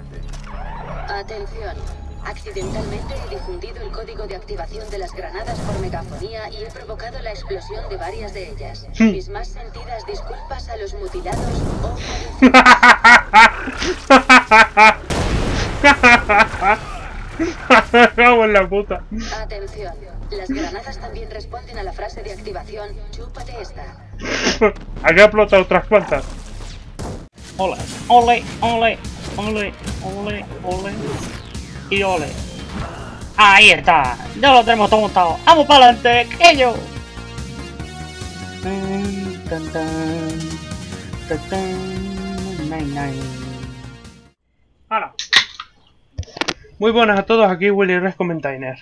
adelante. Atención. Accidentalmente he difundido el código de activación de las granadas por megafonía y he provocado la explosión de varias de ellas. Mis más sentidas disculpas a los mutilados o en la puta. Atención, las granadas también responden a la frase de activación, chúpate esta. Aquí ha explotado otras cuantas. Ole, ole, ole, ole, ole, ole. Y ole. Ahí está. Ya lo tenemos todo montado. Vamos para adelante, que yo. Hola. Muy buenas a todos, aquí Willy Rescomentainer.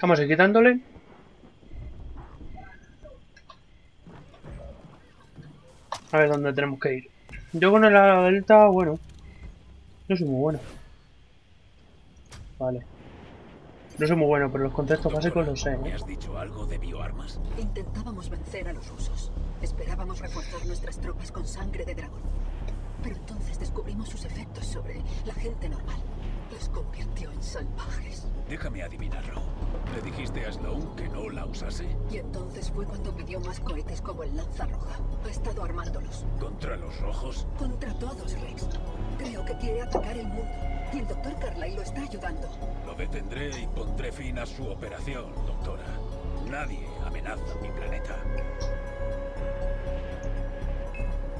Vamos a ir quitándole. A ver dónde tenemos que ir. Yo con el ala delta, bueno, no soy muy bueno. Vale. No soy muy bueno, pero los contextos básicos los sé, ¿eh? ¿Me has dicho algo de bioarmas? Intentábamos vencer a los rusos. Esperábamos reforzar nuestras tropas con sangre de dragón. Pero entonces descubrimos sus efectos sobre la gente normal. Los convirtió en salvajes. Déjame adivinarlo. ¿Le dijiste a Sloan que no la usase? Y entonces fue cuando pidió más cohetes como el Lanza Roja. Ha estado armándolos. ¿Contra los rojos? Contra todos, Rex. Creo que quiere atacar el mundo. Y el doctor Carly lo está ayudando. Lo detendré y pondré fin a su operación, doctora. Nadie amenaza mi planeta.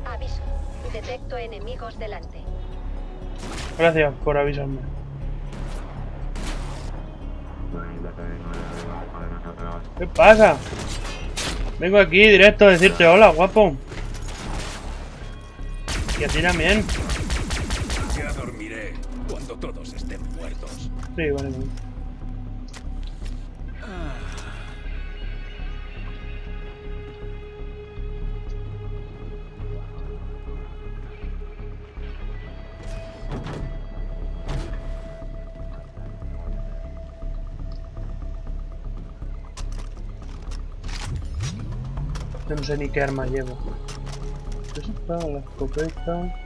Aviso. Detecto enemigos delante. Gracias por avisarme. ¿Qué pasa? Vengo aquí directo a decirte hola, guapo. Y a ti también. Ya dormiré cuando todos estén muertos. Sí, vale. No sé ni qué arma llevo. Esta, la escopeta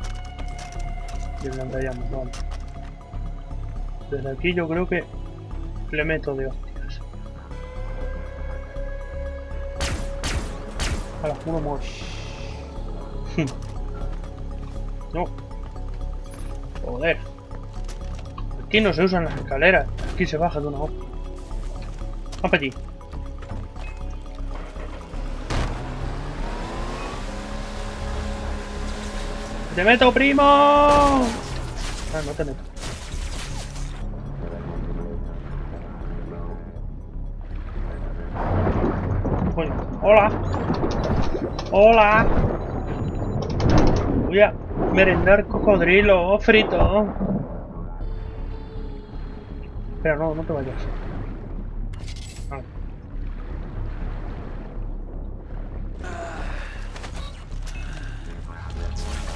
y el lanzallamas, vale. Desde aquí yo creo que le meto de hostias. A la juro muerto. No. Joder. Aquí no se usan las escaleras. Aquí se baja de una hostia. Vamos para allí. ¡Te meto, primo! Ah, no te meto. Coño. ¡Hola! ¡Hola! Voy a merendar cocodrilo frito. Espera, no, no te vayas. Vale.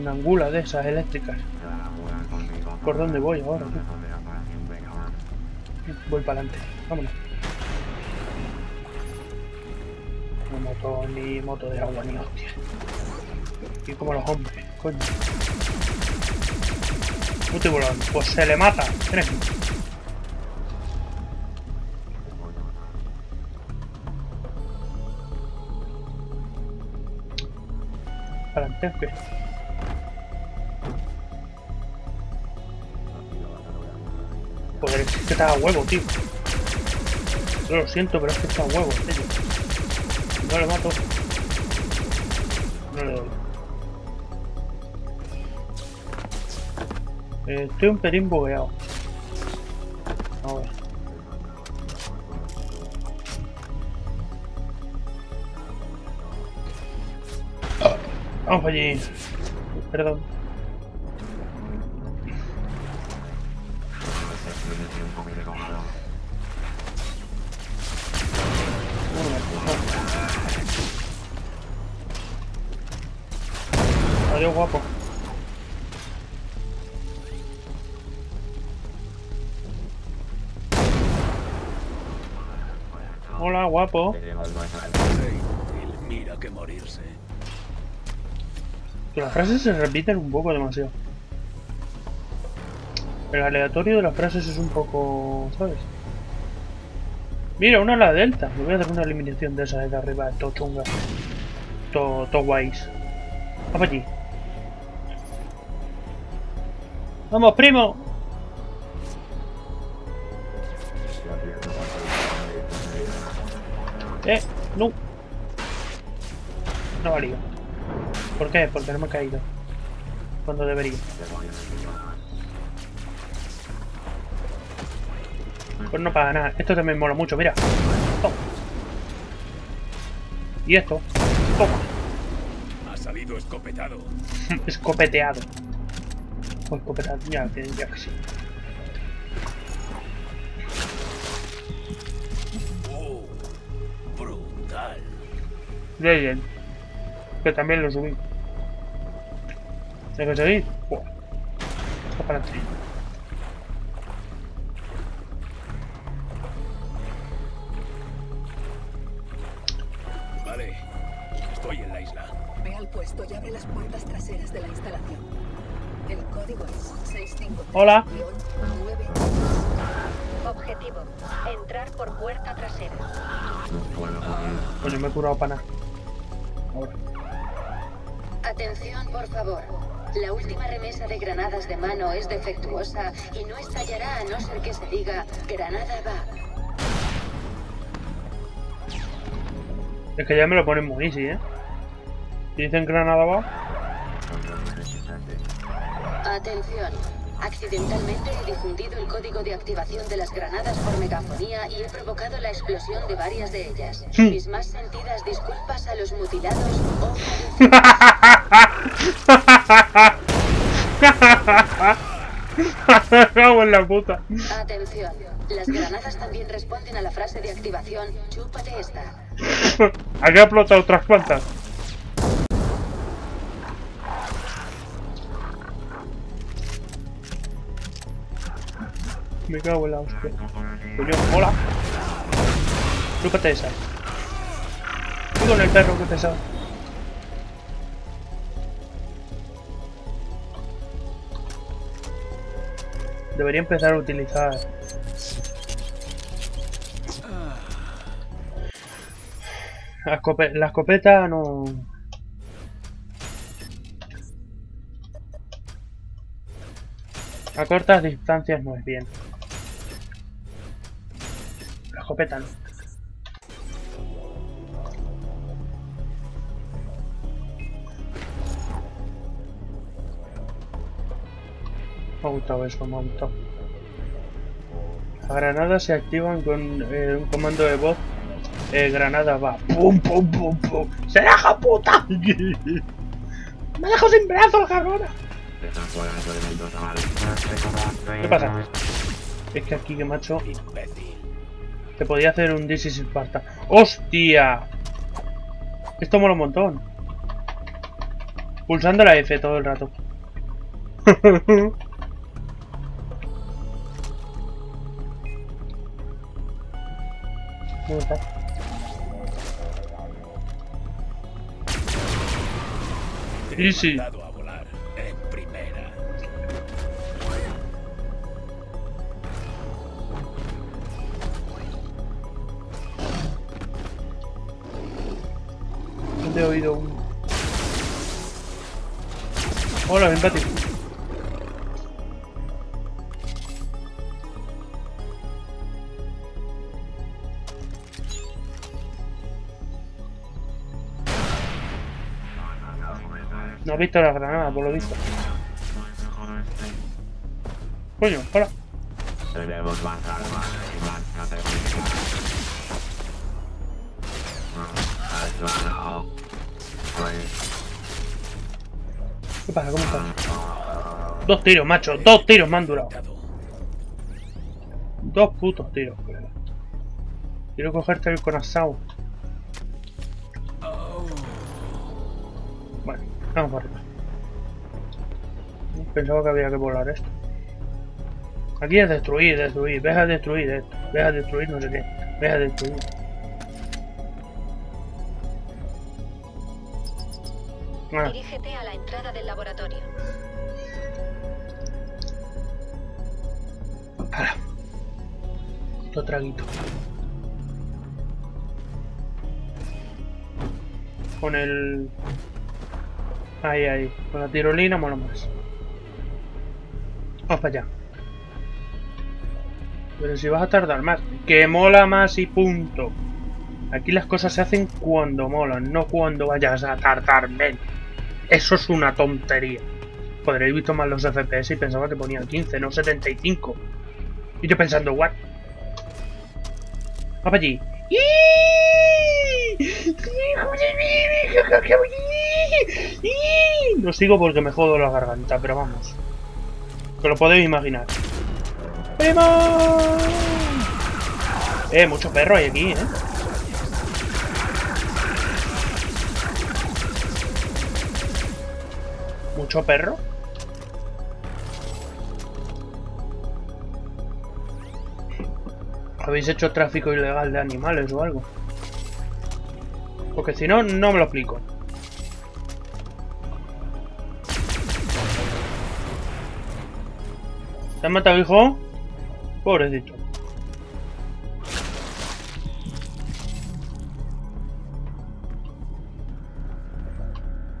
Una angula de esas eléctricas. ¿Por dónde voy ahora? Voy para adelante, vámonos. No moto ni moto de agua ni hostia. Y como los hombres, coño. Puto bolón, pues se le mata. Ven aquí. Para adelante, ¿o qué? Joder, es que está a huevo, tío. Yo lo siento, pero es que está a huevo, tío. No le mato. No le doy. Estoy un pelín bugueado. A ver. Vamos allí. Perdón. Adiós, guapo. Hola, guapo. Mira que morirse. Las frases se repiten un poco demasiado. El aleatorio de las frases es un poco... ¿sabes? Mira, una a la delta. Me voy a hacer una eliminación de esa de arriba. Todo chunga. Todo guays. Vamos allí. ¡Vamos, primo! No. No valía. ¿Por qué? Porque no me he caído cuando debería. Pues no paga nada. Esto también mola mucho, mira. Toma. Y esto. Toma. Ha salido escopetado. Escopeteado. O escopetado. Ya que sí. Oh, brutal. Legend. Que también lo subí. ¿Hay que seguir? Buah. Está para ti. Vale, estoy en la isla. Ve al puesto y abre las puertas traseras de la instalación. El código es 653. Hola. 9. Objetivo: entrar por puerta trasera. Pues yo me he curado para nada. Ahora. Atención, por favor. La última remesa de granadas de mano es defectuosa y no estallará a no ser que se diga granada va. Es que ya me lo ponen muy easy, ¿eh? Si dicen granada va. Atención. Accidentalmente he difundido el código de activación de las granadas por megafonía y he provocado la explosión de varias de ellas. Mis más sentidas disculpas a los mutilados o... ¡Cago en la puta! Atención, las granadas también responden a la frase de activación, chúpate esta. Aquí ha explotado otras cuantas. Me cago en la hostia. Coño, hola. Chúpate esa. Tú con el perro que pesado. Debería empezar a utilizar. La escopeta no. A cortas distancias no es bien. La escopeta no. Me ha gustado eso, me ha gustado. Las granadas se activan con un comando de voz. Granada va. ¡Pum, pum, pum, pum! ¡Se deja puta! ¡Me dejo sin brazos, cabrona! ¿Qué pasa? Es que aquí, que macho. Te podía hacer un DC sin falta. ¡Hostia! Esto mola un montón. Pulsando la F todo el rato. ¿Dónde está? Easy. He oído uno. Hola, empate. No has visto las granadas, por lo visto. Coño, hola. Debemos matar más y más categorías. ¿Qué pasa? ¿Cómo estás? Dos tiros, macho. Dos tiros me han durado. Dos putos tiros, colega. Quiero cogerte el corazón. Bueno, vamos para arriba. Pensaba que había que volar esto. Aquí es destruir, destruir. Deja de destruir esto. Deja de destruir no sé qué. Deja de destruir. Ah. Dirígete a la entrada del laboratorio. Para. Otro traguito. Con el... Ahí, ahí. Con la tirolina mola más. Vamos para allá. Pero si vas a tardar más. Que mola más y punto. Aquí las cosas se hacen cuando molan, no cuando vayas a tardar menos. Eso es una tontería. Podréis visto más los FPS y pensaba que ponían 15, no 75. Y yo pensando, what? Va para allí. No sigo porque me jodo la garganta, pero vamos. Que lo podéis imaginar. ¡Primo! Muchos perros hay aquí, ¿eh? Mucho perro. ¿Habéis hecho tráfico ilegal de animales o algo? Porque si no, no me lo explico. ¿Te han matado, hijo? Pobrecito.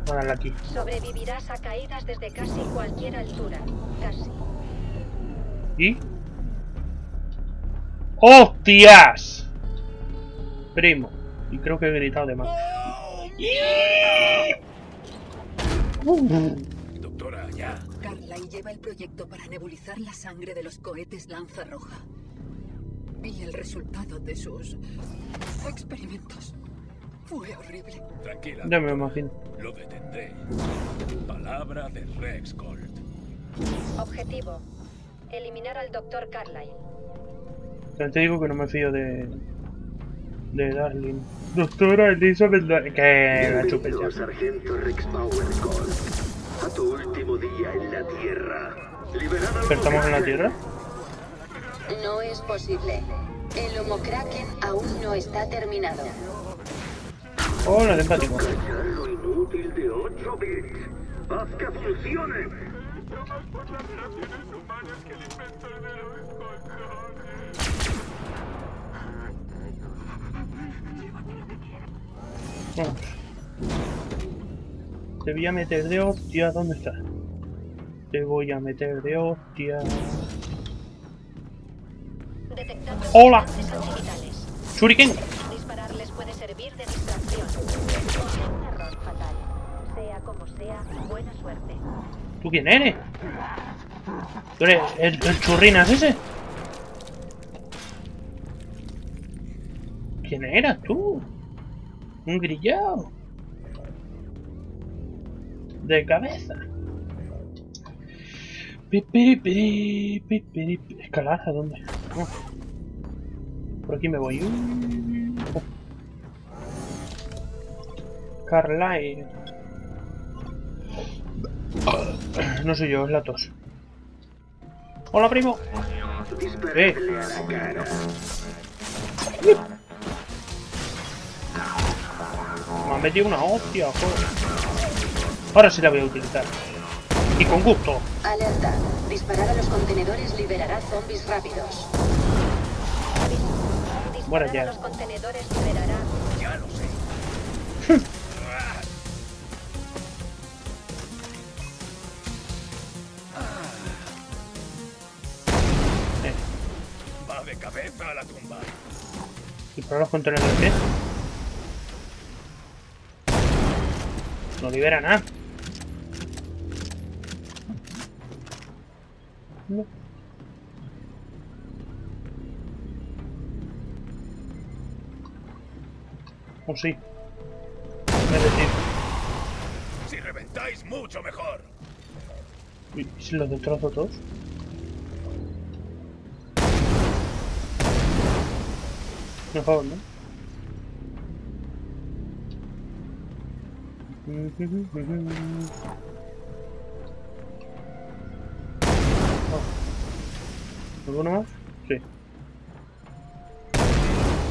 Voy a darle aquí. Sobrevivirás a caídas desde casi cualquier altura. Casi. ¿Y? ¡Hostias! Primo. Y creo que he gritado de más. Doctora, ya. Carly lleva el proyecto para nebulizar la sangre de los cohetes Lanza Roja. Vi el resultado de sus experimentos. Fue horrible. Tranquila. Ya me imagino. Lo detendré. Palabra de Rex Power Gold. Objetivo: eliminar al doctor Carly. Ya te digo que no me fío de Darling. Doctora Elizabeth Darling. Que la chupé ya. Sargento Rex Power Gold. A tu último día en la Tierra. ¿Estamos en la Tierra? No es posible. El Homo Kraken aún no está terminado. Hola, de empático. Lo inútil de 8 bits. Haz que funcione. Te voy a meter de hostia, ¿dónde estás? Te voy a meter de hostia. ¡Hola! ¡Shuriken! Dispararles puede servir de distracción. Cometer un error fatal. Sea como sea, buena suerte. ¿Tú quién eres? ¿Tú eres el churrinas ese? ¿Quién eras tú? Un grillado. De cabeza. Escalar, ¿a dónde? Oh. Por aquí me voy. Carly. No soy yo, es la tos. Hola, primo. Me han metido una hostia, joder. Ahora sí la voy a utilizar. Y con gusto. Alerta. Disparar a los contenedores liberará zombies rápidos. Bueno, ya. Los contenedores liberará. Ya lo sé. Va de cabeza a la tumba. ¿Disparar los contenedores qué? No libera nada. No. Un sí. Es decir. Si reventáis, mucho mejor. ¿Y si los destrozo todos? Por favor, ¿no? ¿Alguno más? Sí.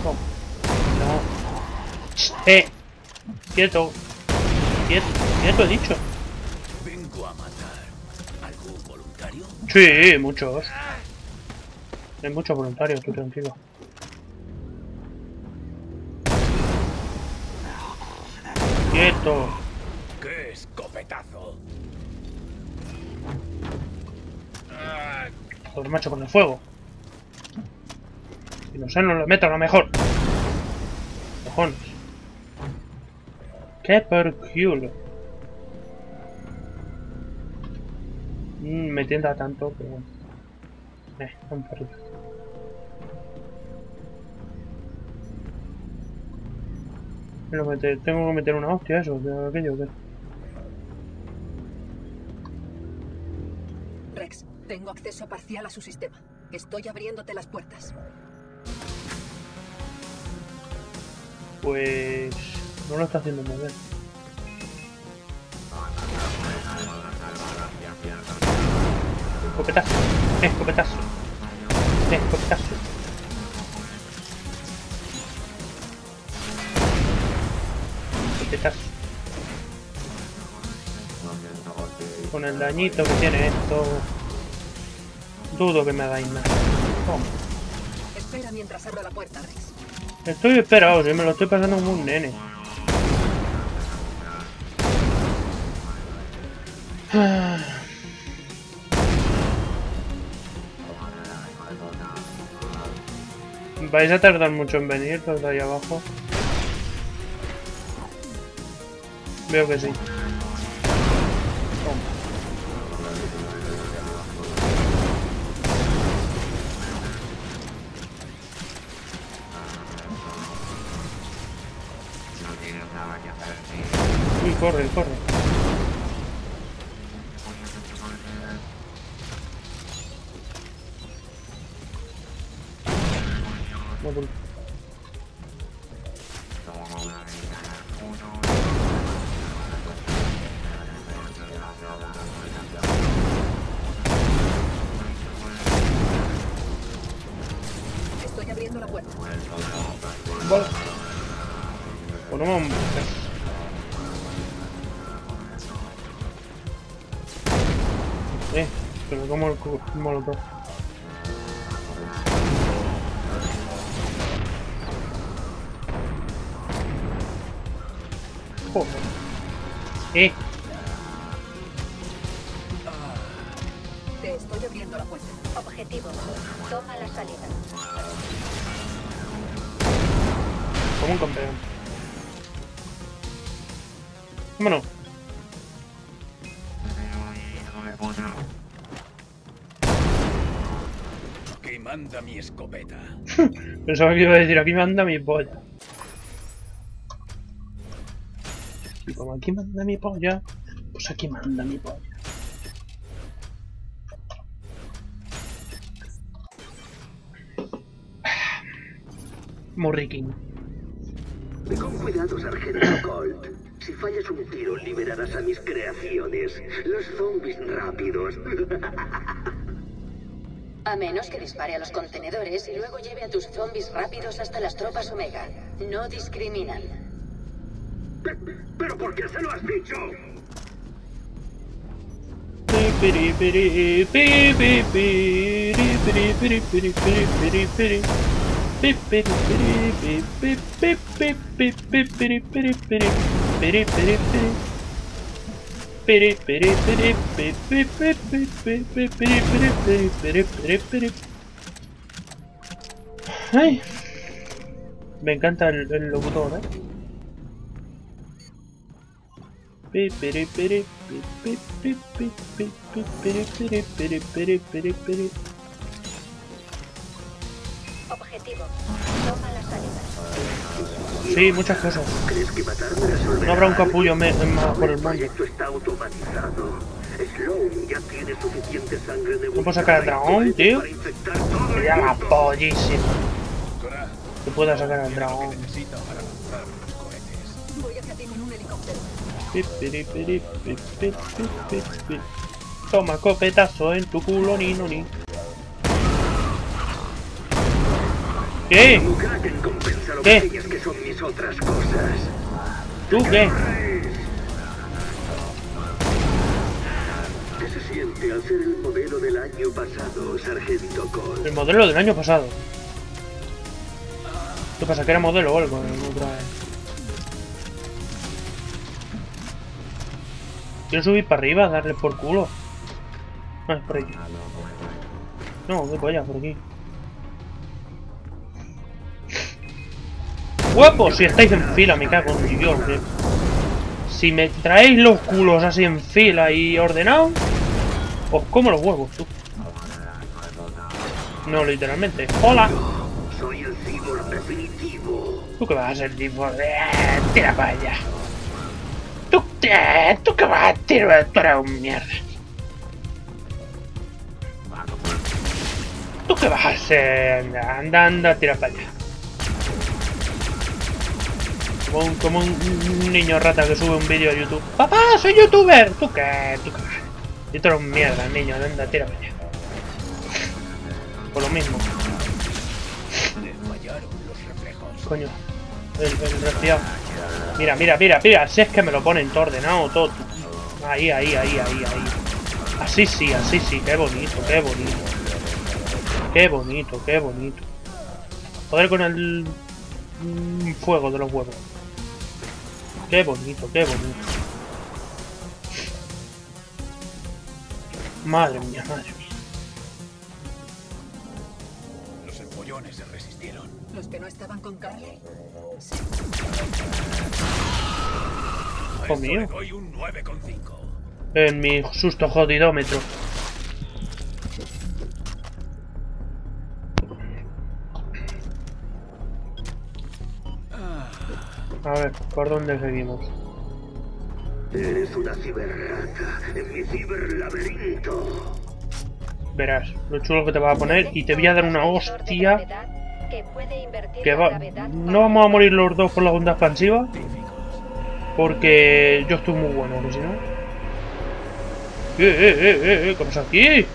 Oh. No. Quieto. Quieto he dicho. Vengo a matar. ¿Algún voluntario? Sí, muchos. Hay muchos voluntarios, tú tranquilo. Quieto. ¡Qué escopetazo! Por macho con el fuego. Si no sé, no lo meto a lo mejor. Cojones. ¡Qué perculo! Me tienta tanto que bueno. Un perrito. Lo meter, tengo que meter una hostia, eso, de aquello que. Rex, tengo acceso parcial a su sistema. Estoy abriéndote las puertas. Pues no lo está haciendo muy bien. Escopetazo, escopetazo, escopetazo. Escopetazo. Con el dañito que tiene esto, dudo que me hagáis nada. Espera mientras abro la puerta, Rex. Estoy esperado, me lo estoy pasando como un nene. Vais a tardar mucho en venir, todos de ahí abajo. Veo que sí. Oh. Uy, corre, corre. Estoy abriendo la puerta. Vale. Bueno, vamos. Pero como el cubo, como lo toco. Te estoy abriendo la puerta. Objetivo. Toma la salida. Como un campeón. Vámonos. Aquí manda mi escopeta. Pensaba que iba a decir, aquí manda mi polla. Y como aquí manda mi polla, pues aquí manda mi polla. Morriquín. Con cuidado, sargento Colt. Si fallas un tiro, liberarás a mis creaciones. Los zombies rápidos. A menos que dispare a los contenedores y luego lleve a tus zombies rápidos hasta las tropas Omega. No discriminan. ¿Pero por qué se lo has dicho? Ay, me encanta el locutor, ¿eh? Objetivo, toma la salida. Sí, muchas cosas. ¿Crees que matarme resolverá? No habrá un capullo más por el mundo. Esto está automatizado. Sloan ya tiene suficiente sangre de... ¿No puedo sacar al dragón, tío? Sería la pollísima. Que pueda sacar al dragón. Toma escopetazo en tu culo, ni no ni. ¿Qué? ¿Qué? ¿Tú qué? ¿Qué se siente al ser el modelo del año pasado, sargento Colt? El modelo del año pasado. ¿Qué pasa? ¿Que era modelo o algo? Quiero subir para arriba, darle por culo. No, es por ahí. No, voy para allá, por aquí. ¡Guapos! Si estáis en fila, me cago en Dios, tío. Si me traéis los culos así en fila y ordenados, os como los huevos, tú. No, literalmente. ¡Hola! Soy el cyborg definitivo. ¿Tú qué vas a ser, tipo? Tira para allá. ¿Tú qué vas a tirar? Tú eres un mierda. ¿Tú qué vas a hacer? Anda, tira para allá. Como un niño rata que sube un vídeo a YouTube. ¡Papá, soy youtuber! ¿Tú qué? ¿Tú qué? Y tú eres un mierda, niño. Anda, tira para allá. Por lo mismo. Coño. El desgraciado. Mira, mira, mira, mira. Si es que me lo ponen todo ordenado, todo. Ahí. Así sí. Qué bonito. Joder con el... fuego de los huevos. Qué bonito. Madre mía. Los empollones se resistieron. Los que no estaban con Carly. Sí. Conmigo. En mi susto jodidómetro. A ver, ¿por dónde seguimos? Eres una ciberrata en mi ciberlaberinto. Verás, lo chulo que te vas a poner y te voy a dar una hostia. Que va... No vamos a morir los dos por la onda expansiva. Porque yo estoy muy bueno, que si no... ¿Qué pasa aquí?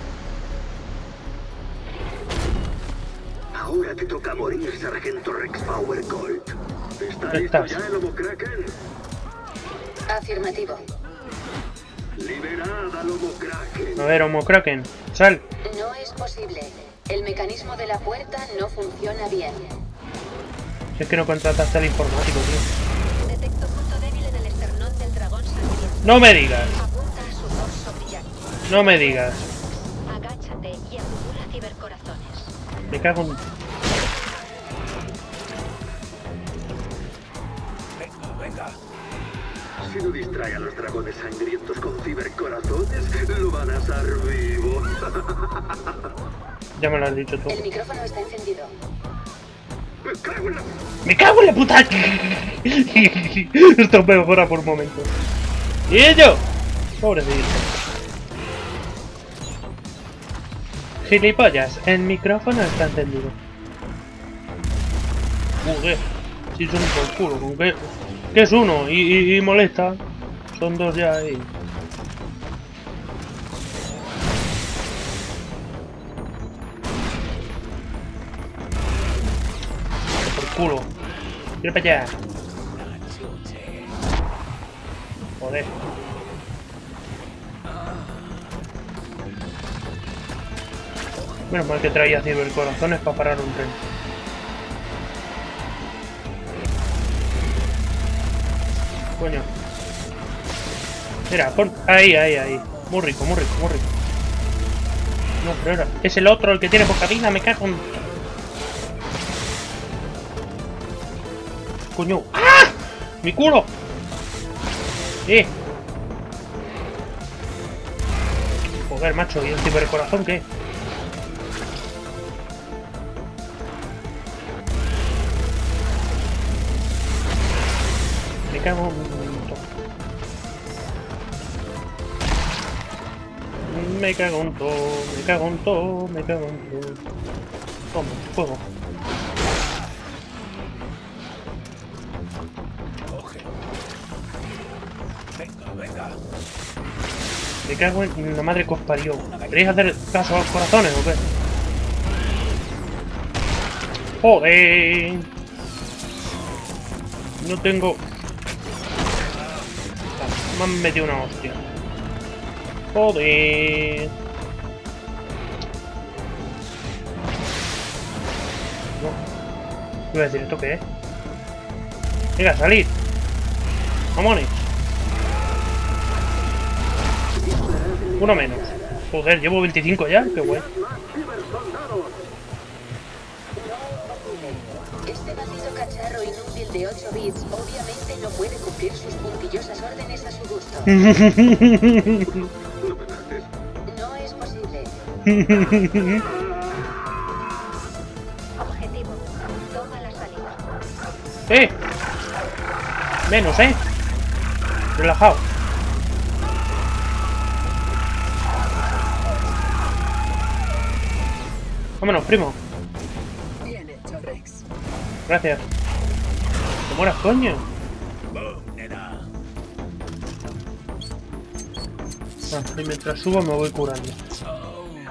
Ahora te toca morir, sargento Rex Power Gold. ¿Está listo ya el Homo Kraken? Afirmativo. Liberad al Homo Kraken. A ver, Homo Kraken, sal. No es posible. El mecanismo de la puerta no funciona bien. Si es que no contrataste al informático, tío. Detecto punto débil en el esternón del dragón sangriento. ¡No me digas! Apunta a su dorso brillante. ¡No me digas! Agáchate y acumula cibercorazones. Me cago en... Si no distrae a los dragones sangrientos con cibercorazones, lo van a asar vivo. Ya me lo has dicho tú. El micrófono está encendido. ¡Me cago en la puta! Esto mejora por momentos. ¡Y ello! Pobrecito. Gilipollas, el micrófono está encendido. Joder, si son por culo, ¿con qué? Que es uno y molesta. Son dos ya ahí. Por culo. Quiero para allá. Joder. Menos mal que traía cibercorazones para parar un tren. Coño. Mira, pon... Ahí. Muy rico. No, pero ahora... Es el otro el que tiene bocadina, me cago en... Coño. ¡Ah! ¡Mi culo! Joder, macho. ¿Y el cibercorazón qué? cago en todo. Me cago en todo, me cago en todo, me cago en todo. Toma, fuego. Me cago en la madre que os parió. ¿Queréis hacer caso a los corazones o qué? ¡Joder! No tengo... Me han metido una hostia. ¡Joder! No. Iba a decir, ¿esto qué es? ¡Venga, salid! ¡Mamones! Uno menos. Joder, llevo 25 ya. Qué bueno. Este maldito cacharro inútil de 8 bits obviamente no puede cumplir sus puntillosas órdenes a su gusto. No es posible. Objetivo. Toma la salida. ¡Eh! Menos, ¿eh? Relajado. Vámonos, primo. Bien hecho, Rex. Gracias. ¡Te mueras, coño! Y mientras subo me voy curando.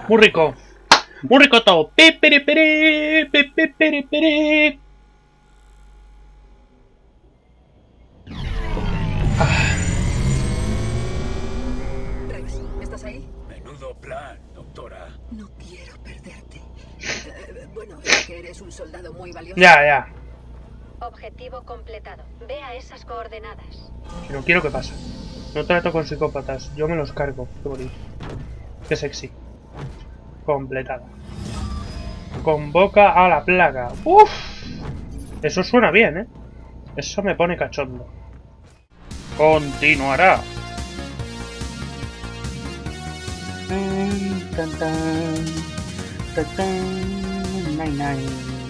¡Muy rico! ¡Muy rico todo! ¡Peperepere! ¡Peperepere! Rex, ¿estás ahí? Menudo plan, doctora. No quiero perderte. Bueno, es que eres un soldado muy valioso. Ya. Objetivo completado. Ve a esas coordenadas. No quiero que pase. No trato con psicópatas. Yo me los cargo. Qué bonito. Qué sexy. Completada. Convoca a la plaga. ¡Uf! Eso suena bien, ¿eh? Eso me pone cachondo. Continuará. Tan, tan, tan, tan. Nine.